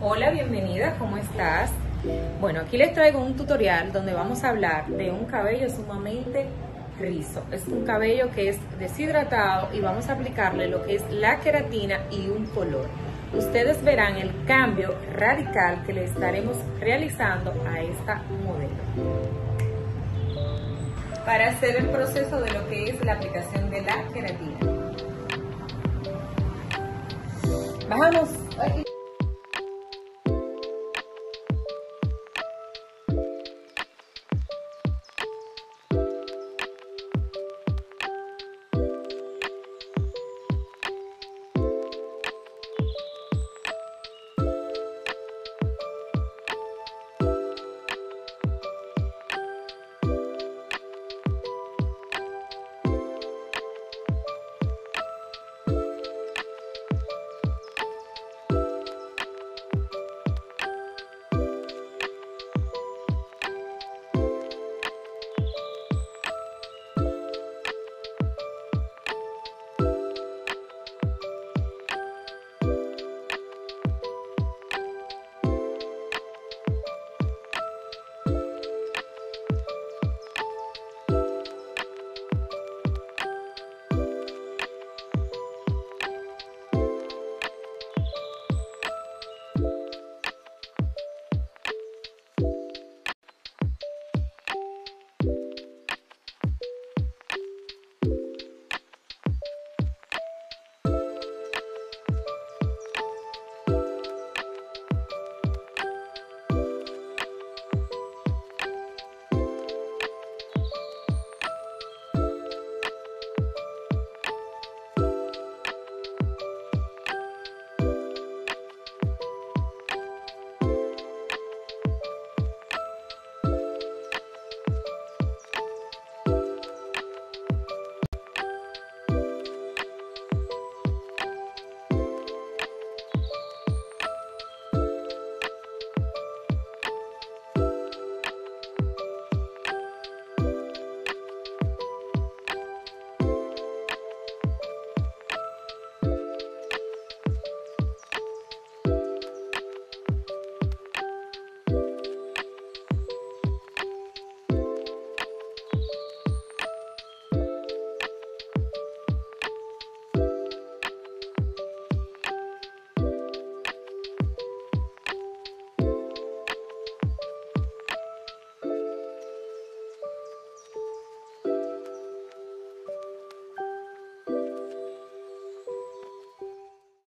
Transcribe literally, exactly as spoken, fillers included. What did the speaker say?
Hola, bienvenida, ¿cómo estás? Bueno, aquí les traigo un tutorial donde vamos a hablar de un cabello sumamente rizo. Es un cabello que es deshidratado y vamos a aplicarle lo que es la queratina y un color. Ustedes verán el cambio radical que le estaremos realizando a esta modelo. Para hacer el proceso de lo que es la aplicación de la queratina, bajamos aquí.